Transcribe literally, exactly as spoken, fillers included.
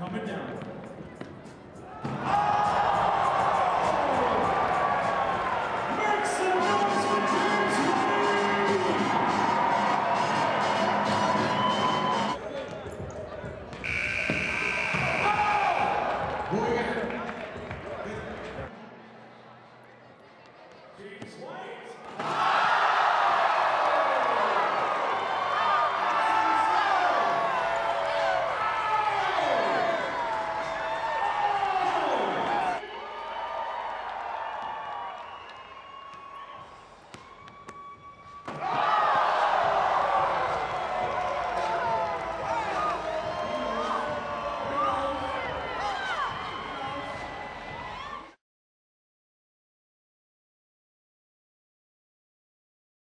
coming down.